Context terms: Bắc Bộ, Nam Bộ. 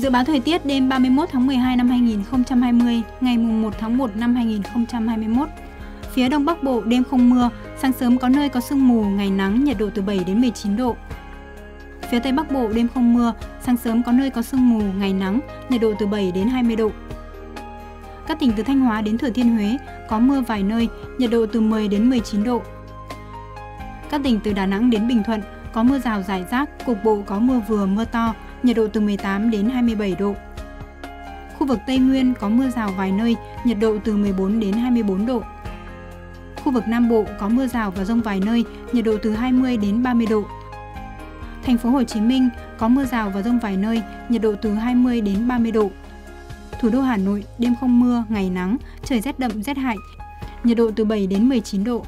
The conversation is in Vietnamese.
Dự báo thời tiết đêm 31 tháng 12 năm 2020, ngày 1 tháng 1 năm 2021. Phía Đông Bắc Bộ đêm không mưa, sáng sớm có nơi có sương mù, ngày nắng, nhiệt độ từ 7 đến 19 độ. Phía Tây Bắc Bộ đêm không mưa, sáng sớm có nơi có sương mù, ngày nắng, nhiệt độ từ 7 đến 20 độ. Các tỉnh từ Thanh Hóa đến Thừa Thiên Huế có mưa vài nơi, nhiệt độ từ 10 đến 19 độ. Các tỉnh từ Đà Nẵng đến Bình Thuận có mưa rào rải rác, cục bộ có mưa vừa mưa to, nhiệt độ từ 18 đến 27 độ. Khu vực Tây Nguyên có mưa rào vài nơi, nhiệt độ từ 14 đến 24 độ. Khu vực Nam Bộ có mưa rào và dông vài nơi, nhiệt độ từ 20 đến 30 độ. Thành phố Hồ Chí Minh có mưa rào và dông vài nơi, nhiệt độ từ 20 đến 30 độ. Thủ đô Hà Nội đêm không mưa, ngày nắng, trời rét đậm rét hại, nhiệt độ từ 7 đến 19 độ.